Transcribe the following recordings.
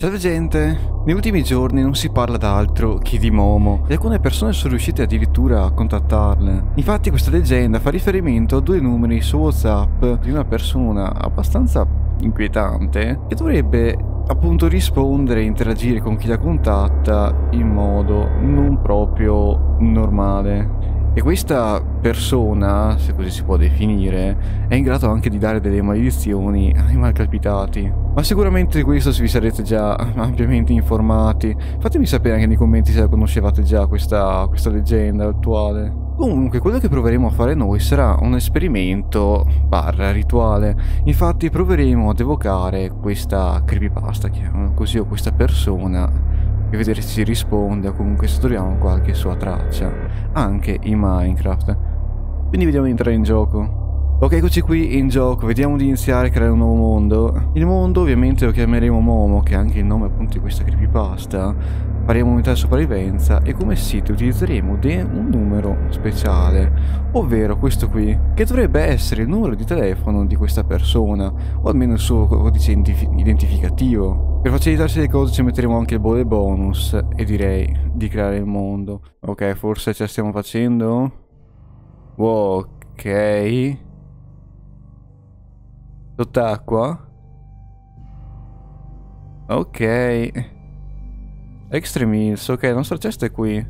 Ciao gente, negli ultimi giorni non si parla d'altro che di Momo e alcune persone sono riuscite addirittura a contattarle. Infatti questa leggenda fa riferimento a due numeri su WhatsApp di una persona abbastanza inquietante che dovrebbe appunto rispondere e interagire con chi la contatta in modo non proprio normale. E questa persona, se così si può definire, è in grado anche di dare delle maledizioni ai malcapitati. Ma sicuramente di questo vi sarete già ampiamente informati. Fatemi sapere anche nei commenti se la conoscevate già questa leggenda attuale. Comunque, quello che proveremo a fare noi sarà un esperimento barra rituale. Infatti proveremo ad evocare questa creepypasta, chiamiamola così, o questa persona, e vedere se ci risponde o comunque se troviamo qualche sua traccia anche in Minecraft. Quindi vediamo di entrare in gioco. Ok, eccoci qui in gioco, vediamo di iniziare a creare un nuovo mondo. Il mondo ovviamente lo chiameremo Momo, che è anche il nome appunto di questa creepypasta. Faremo unità di sopravvivenza e come sito utilizzeremo un numero speciale, ovvero questo qui, che dovrebbe essere il numero di telefono di questa persona, o almeno il suo codice identificativo. Per facilitarsi le cose ci metteremo anche il bolle bonus e direi di creare il mondo. Ok, forse ce la stiamo facendo? Ok. Sott'acqua. Ok. Extreme Hills, ok, la nostra cesta è qui.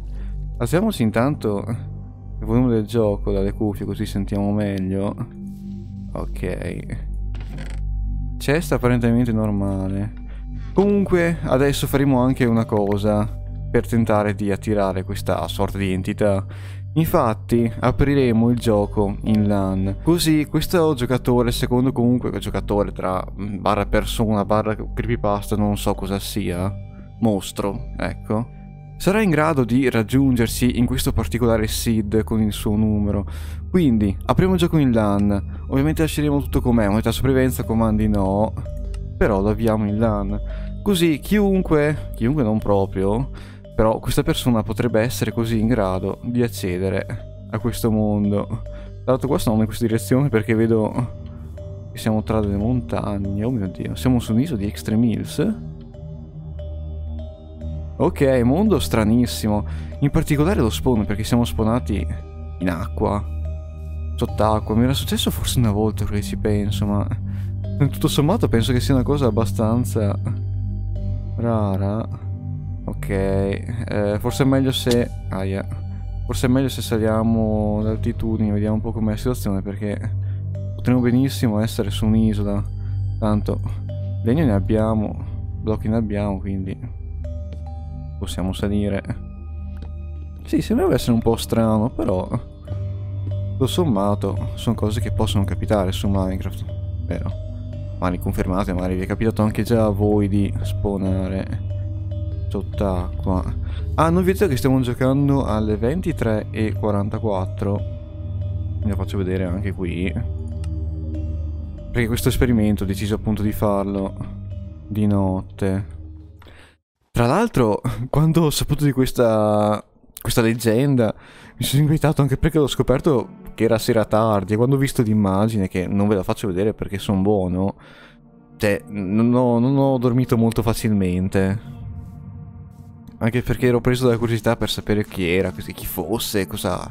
Alziamoci intanto il volume del gioco dalle cuffie così sentiamo meglio. Ok. Cesta apparentemente normale. Comunque adesso faremo anche una cosa per tentare di attirare questa sorta di entità. Infatti apriremo il gioco in LAN, così questo giocatore, secondo comunque giocatore tra barra persona barra creepypasta, non so cosa sia, mostro, ecco, sarà in grado di raggiungersi in questo particolare seed con il suo numero. Quindi apriamo il gioco in LAN, ovviamente lasceremo tutto com'è, moneta sopravvivenza, comandi no, però lo avviamo in LAN, così chiunque non proprio, però questa persona potrebbe essere così in grado di accedere a questo mondo. Tra l'altro qua stiamo in questa direzione perché vedo che siamo tra delle montagne. Oh mio Dio, siamo su un'isola di Extreme Hills. Ok, mondo stranissimo, in particolare lo spawn, perché siamo spawnati in acqua, sott'acqua. Mi era successo forse una volta, che ci penso, ma tutto sommato penso che sia una cosa abbastanza rara. Ok, forse è meglio se... ahia, forse è meglio se saliamo d'altitudine, vediamo un po' com'è la situazione, perché potremmo benissimo essere su un'isola. Tanto legno ne abbiamo, blocchi ne abbiamo, quindi possiamo salire. Sì, sembrava essere un po' strano, però tutto sommato sono cose che possono capitare su Minecraft, vero? Magari confermate, magari vi è capitato anche già a voi di spawnare sott'acqua. Ah, non vi ho detto che stiamo giocando alle 23:44. Ve lo faccio vedere anche qui, perché questo esperimento ho deciso appunto di farlo di notte. Tra l'altro, quando ho saputo di questa leggenda, mi sono inquietato anche perché l'ho scoperto che era sera tardi, e quando ho visto l'immagine, che non ve la faccio vedere perché sono buono, cioè, non ho dormito molto facilmente. Anche perché ero preso dalla curiosità per sapere chi era, chi fosse, cosa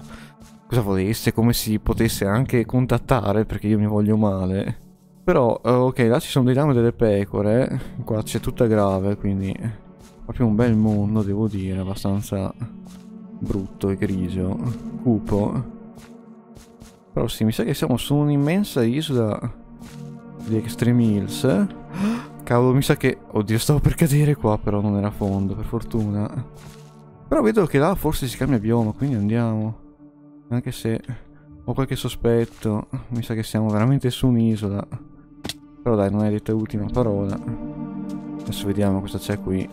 volesse, come si potesse anche contattare, perché io mi voglio male. Però, ok, là ci sono dei lami e delle pecore, qua c'è tutta grave, quindi... proprio un bel mondo, devo dire, abbastanza brutto e grigio, cupo. Però sì, mi sa che siamo su un'immensa isola di Extreme Hills. Cavolo, mi sa che... oddio, stavo per cadere qua, però non era a fondo, per fortuna. Però vedo che là forse si cambia bioma, quindi andiamo. Anche se ho qualche sospetto, mi sa che siamo veramente su un'isola. Però dai, non hai detto l'ultima parola. Adesso vediamo cosa c'è qui.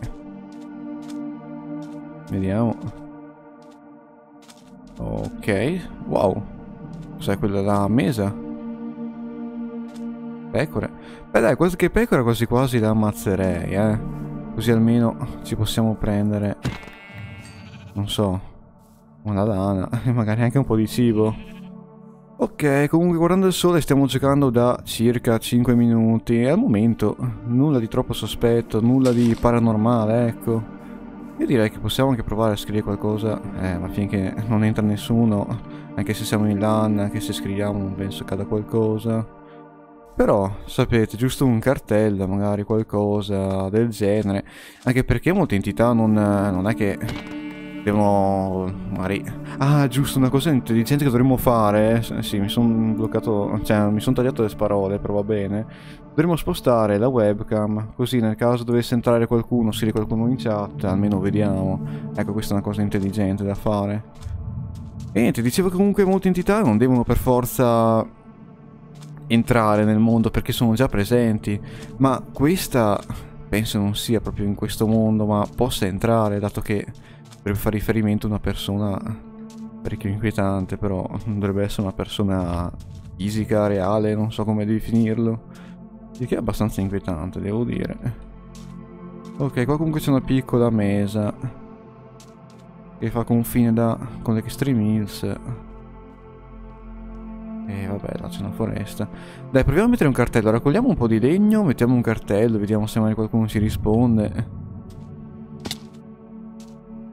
Vediamo. Ok. Wow. Cos'è quella là? Mesa? Pecore. Beh dai, qualche pecora quasi quasi la ammazzerei, eh. Così almeno ci possiamo prendere, non so, una lana e magari anche un po' di cibo. Ok, comunque guardando il sole stiamo giocando da circa 5 minuti e al momento nulla di troppo sospetto, nulla di paranormale, ecco. Io direi che possiamo anche provare a scrivere qualcosa, ma finché non entra nessuno, anche se siamo in LAN, anche se scriviamo non penso cada qualcosa. Però, sapete, giusto un cartello, magari qualcosa del genere, anche perché molte entità non è che... devono magari... Ah, giusto, una cosa intelligente che dovremmo fare. Sì, mi sono bloccato... Cioè, mi sono tagliato le parole, però va bene. Dovremmo spostare la webcam, così nel caso dovesse entrare qualcuno, scrive qualcuno in chat, almeno vediamo. Ecco, questa è una cosa intelligente da fare. E niente, dicevo che comunque molte entità non devono per forza entrare nel mondo, perché sono già presenti. Ma questa... penso non sia proprio in questo mondo, ma possa entrare, dato che... dovrebbe fare riferimento a una persona parecchio inquietante, però non dovrebbe essere una persona fisica, reale, non so come definirlo. Il che è abbastanza inquietante, devo dire. Ok, qua comunque c'è una piccola mesa che fa confine con le Extreme Hills. E vabbè, là c'è una foresta. Dai, proviamo a mettere un cartello. Raccogliamo un po' di legno, mettiamo un cartello, vediamo se mai qualcuno ci risponde.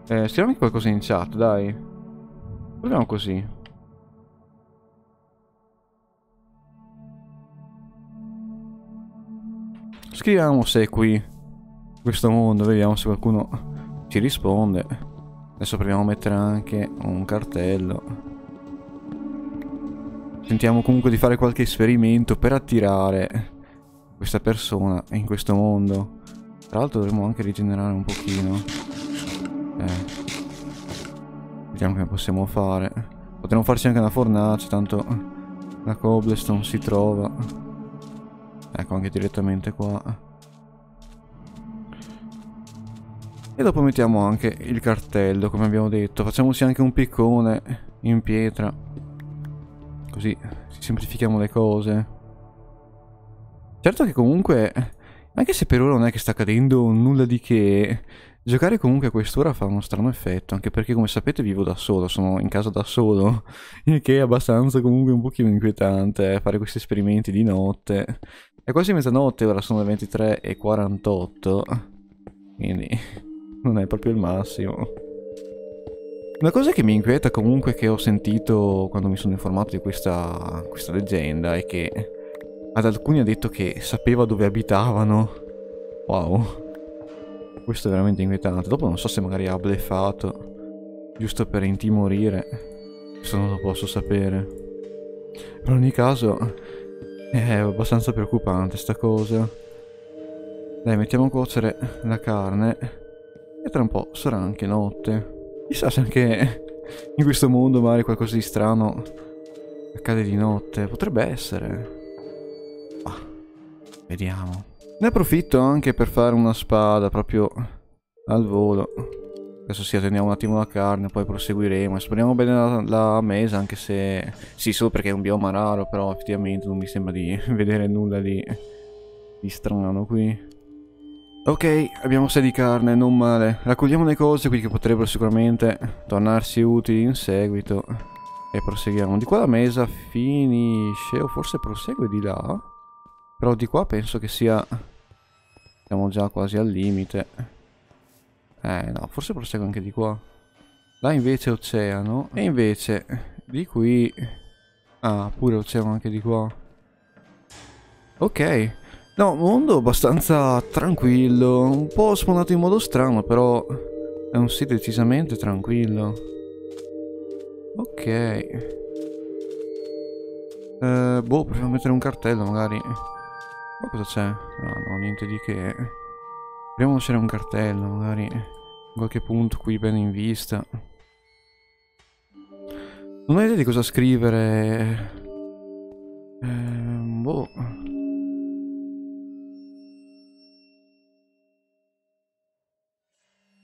Scriviamo anche qualcosa in chat, dai. Proviamo così. Scriviamo se è qui, in questo mondo, vediamo se qualcuno ci risponde. Adesso proviamo a mettere anche un cartello. Sentiamo comunque di fare qualche esperimento per attirare questa persona in questo mondo. Tra l'altro dovremmo anche rigenerare un pochino. Vediamo che possiamo fare. Potremmo farci anche una fornace, tanto la cobblestone si trova. Ecco, anche direttamente qua. E dopo mettiamo anche il cartello, come abbiamo detto. Facciamoci anche un piccone in pietra, così semplifichiamo le cose. Certo che comunque, anche se per ora non è che sta cadendo nulla di che, giocare comunque a quest'ora fa uno strano effetto, anche perché come sapete vivo da solo, sono in casa da solo, il che è abbastanza comunque un pochino inquietante, fare questi esperimenti di notte. È quasi mezzanotte, ora sono le 23:48, quindi non è proprio il massimo. Una cosa che mi inquieta comunque, che ho sentito quando mi sono informato di questa leggenda, è che ad alcuni ha detto che sapeva dove abitavano. Wow. Questo è veramente inquietante. Dopo non so se magari ha bleffato, giusto per intimorire. Questo non lo posso sapere. In ogni caso è abbastanza preoccupante sta cosa. Dai, mettiamo a cuocere la carne e tra un po' sarà anche notte. Chissà se anche in questo mondo magari qualcosa di strano accade di notte. Potrebbe essere. Ah, vediamo. Ne approfitto anche per fare una spada proprio al volo. Adesso sì, teniamo un attimo la carne, poi proseguiremo. Esploriamo bene la mesa, anche se... sì, solo perché è un bioma raro, però effettivamente non mi sembra di vedere nulla di strano qui. Ok, abbiamo 6 di carne, non male. Raccogliamo le cose qui che potrebbero sicuramente tornarsi utili in seguito. E proseguiamo. Di qua la mesa finisce, o forse prosegue di là. Però di qua penso che sia... siamo già quasi al limite. No, forse prosegue anche di qua. Là invece è oceano. E invece di qui... ah, pure oceano anche di qua. Ok. No, mondo abbastanza tranquillo. Un po' spawnato in modo strano, però... è un sito decisamente tranquillo. Ok. Boh, proviamo a mettere un cartello magari. Ma cosa c'è? No, niente di che. Proviamo a uscire un cartello, magari in qualche punto qui ben in vista. Non ho idea di cosa scrivere. Boh.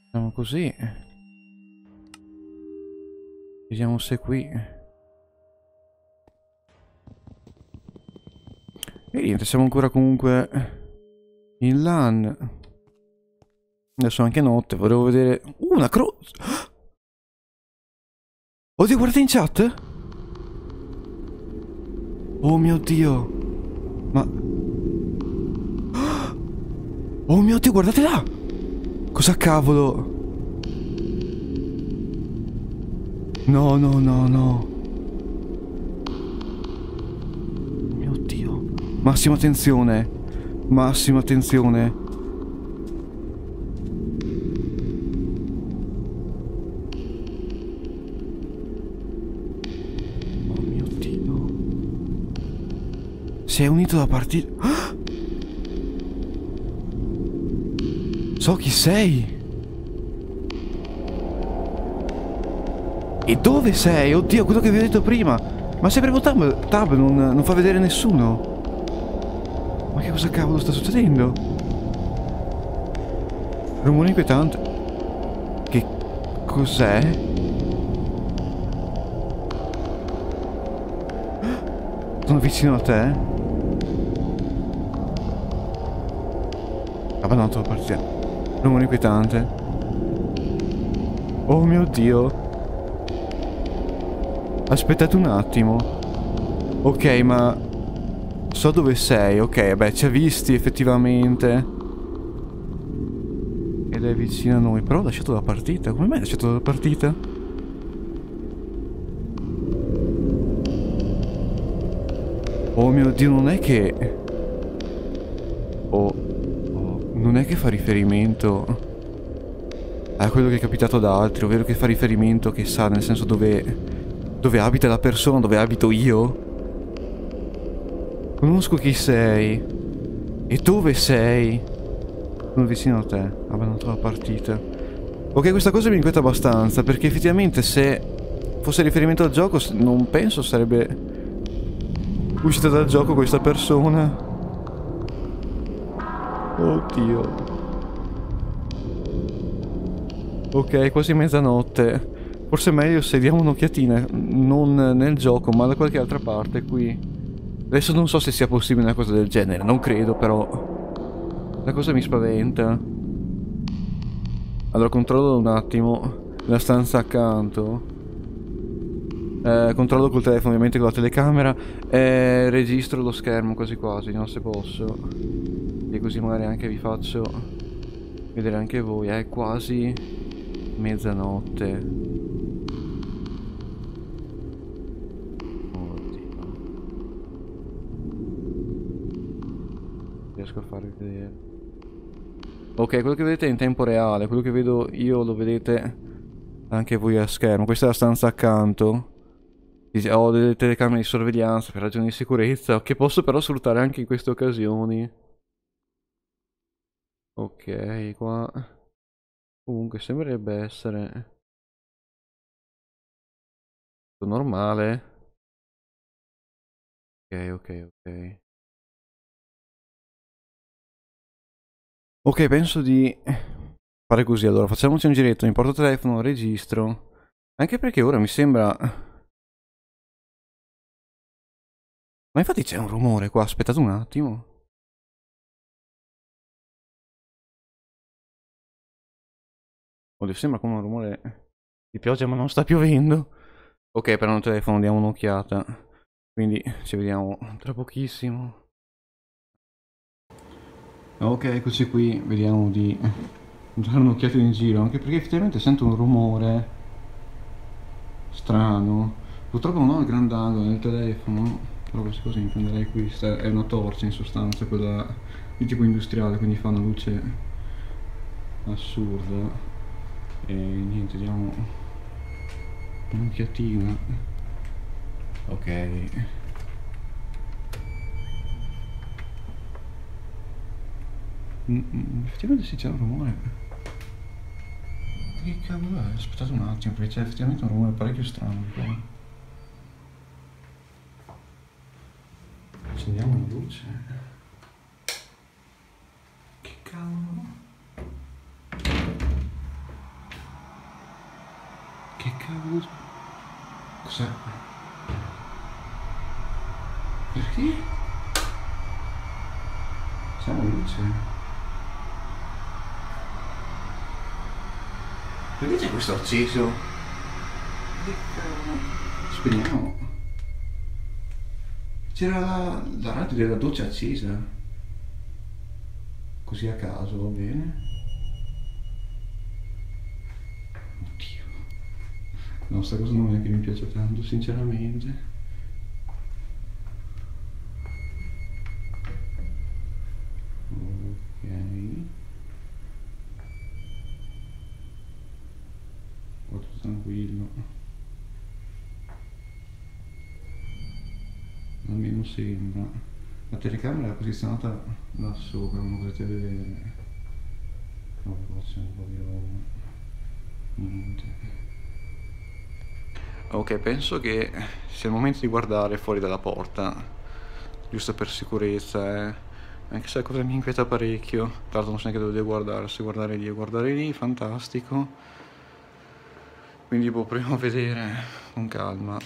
Facciamo così. Vediamo se qui. E niente, siamo ancora comunque in LAN. Adesso è anche notte, volevo vedere... una croce! Oddio, guardate in chat! Oh mio Dio. Ma... oh mio Dio, guardate là. Cosa cavolo? No, no, no, no. Mio Dio. Massima attenzione. Massima attenzione. Oh mio Dio. Si è unito la partita. Ah! So chi sei. E dove sei? Oddio, quello che vi ho detto prima. Ma se premo tab non fa vedere nessuno. Ma che cosa cavolo sta succedendo? Rumore inquietante. Che cos'è? Sono vicino a te. Abbandonato la partita. Rumore inquietante. Oh mio Dio. Aspettate un attimo. Ok, ma... so dove sei. Ok, beh, ci ha visti effettivamente. Ed è vicino a noi. Però ho lasciato la partita. Come mai hai lasciato la partita? Oh mio Dio, non è che... non è che fa riferimento a quello che è capitato ad altri. Ovvero che fa riferimento, che sa, nel senso dove... dove abita la persona, dove abito io? Conosco chi sei. E dove sei? Sono vicino a te. Abbandonato la partita. Ok, questa cosa mi inquieta abbastanza, perché effettivamente se fosse riferimento al gioco non penso sarebbe uscita dal gioco questa persona. Oddio. Ok, quasi mezzanotte. Forse è meglio se diamo un'occhiatina, non nel gioco, ma da qualche altra parte qui. Adesso non so se sia possibile una cosa del genere, non credo, però... la cosa mi spaventa. Allora, controllo un attimo la stanza accanto. Controllo col telefono, ovviamente, con la telecamera. Registro lo schermo quasi quasi, no, se posso. E così magari anche vi faccio vedere anche voi. È quasi mezzanotte. A farvi vedere. Ok, quello che vedete è in tempo reale. Quello che vedo io lo vedete anche voi a schermo. Questa è la stanza accanto. Ho delle telecamere di sorveglianza per ragioni di sicurezza, che posso però sfruttare anche in queste occasioni. Ok, qua comunque sembrerebbe essere tutto normale. Ok, ok, ok. Ok, penso di fare così. Allora, facciamoci un giretto, mi porto il telefono, registro. Anche perché ora mi sembra... ma infatti c'è un rumore qua, aspettate un attimo. Oddio, sembra come un rumore di pioggia, ma non sta piovendo. Ok, però il telefono, diamo un'occhiata. Quindi ci vediamo tra pochissimo. Ok, eccoci qui, vediamo di dare un'occhiata in giro, anche perché effettivamente sento un rumore strano. Purtroppo non ho il grandangolo nel telefono, però queste cose mi prenderei qui, è una torcia in sostanza, quella di tipo industriale, quindi fa una luce assurda. E niente, diamo un'occhiatina. Ok. Effettivamente sì, c'è un rumore. Che cavolo è? Aspettate un attimo, perché c'è effettivamente un rumore parecchio strano qua. Accendiamo la luce. Che cavolo? Che cavolo? Cos'è? Perché? C'è la luce? Perché c'è questo acceso? Speriamo. C'era la radio della doccia accesa. Così a caso, va bene. Oddio. No, sta cosa non è che mi piace tanto, sinceramente. Ok. Guarda, tranquillo. Almeno sembra. La telecamera è posizionata là sopra, come potete vedere. No, forse un po' di roba. Niente. Ok, penso che sia il momento di guardare fuori dalla porta, giusto per sicurezza, eh. Anche se la cosa mi inquieta parecchio. Tra l'altro non so neanche dove devo guardare, se guardare lì e guardare lì, fantastico. Quindi proviamo a vedere con calma.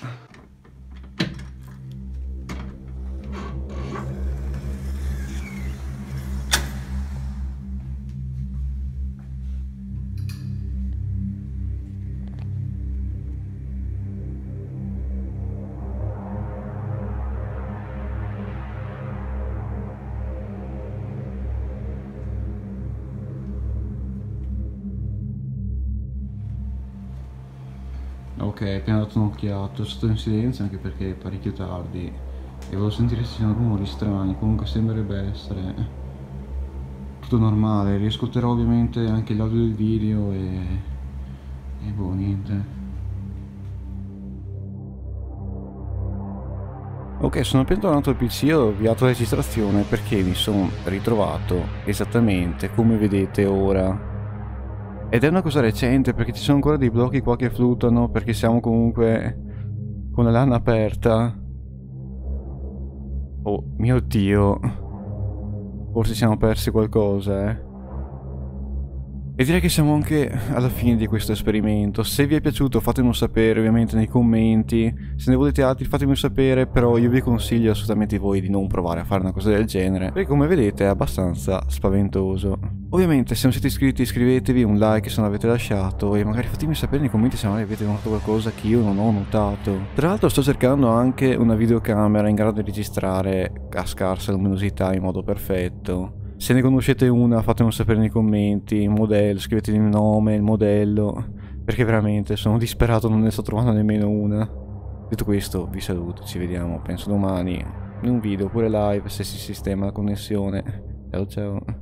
Ok, appena dato un'occhiata, sono stato in silenzio anche perché è parecchio tardi e volevo sentire se ci sono rumori strani. Comunque sembrerebbe essere tutto normale. Riascolterò ovviamente anche l'audio del video e boh, niente. Ok, sono appena tornato al PC e ho avviato la registrazione perché mi sono ritrovato esattamente come vedete ora. Ed è una cosa recente perché ci sono ancora dei blocchi qua che fluttuano perché siamo comunque con la LAN aperta. Oh mio Dio. Forse siamo persi qualcosa, eh. E direi che siamo anche alla fine di questo esperimento. Se vi è piaciuto fatemelo sapere ovviamente nei commenti. Se ne volete altri fatemelo sapere, però io vi consiglio assolutamente voi di non provare a fare una cosa del genere, perché come vedete è abbastanza spaventoso. Ovviamente se non siete iscritti iscrivetevi, un like se non l'avete lasciato e magari fatemi sapere nei commenti se magari avete notato qualcosa che io non ho notato. Tra l'altro sto cercando anche una videocamera in grado di registrare a scarsa luminosità in modo perfetto. Se ne conoscete una fatemelo sapere nei commenti, il modello, scrivetemi il nome, il modello, perché veramente sono disperato, non ne sto trovando nemmeno una. Detto questo vi saluto, ci vediamo penso domani in un video oppure live se si sistema la connessione. Ciao ciao.